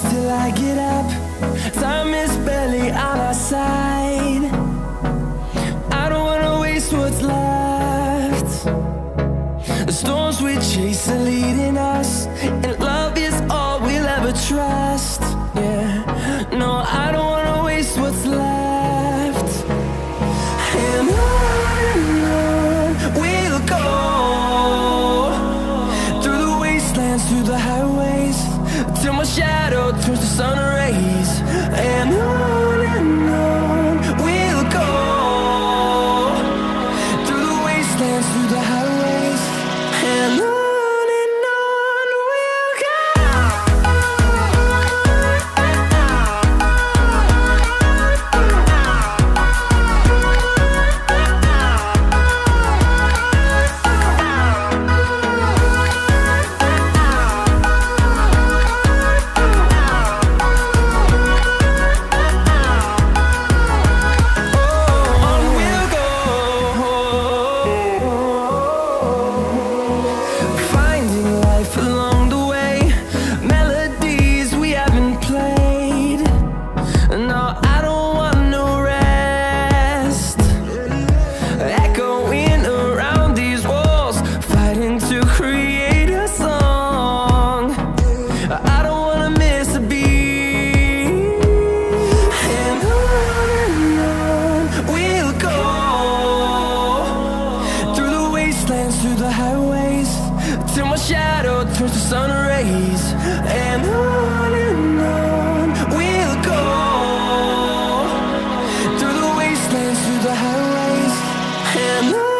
close till I get up. Time is barely on our side. I don't wanna waste what's left. The storms we chase are leading us, and love is all we'll ever trust. Yeah, no, I don't wanna waste what's left. And on we'll go, through the wastelands, through the highways, till my shadow turns to sun rays. And on we'll go, through the wastelands, through the highways, and on. Through the highways, till my shadow turns to sun rays, and on we'll go, through the wastelands, through the highways, and on.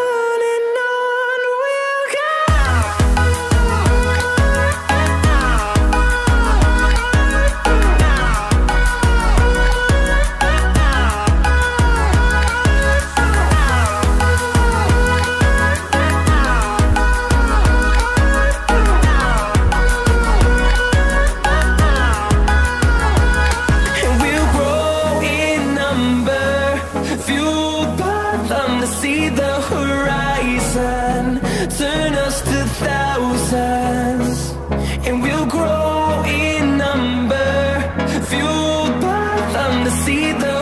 See the horizon, turn us to thousands, and we'll grow in number, fueled by them to see the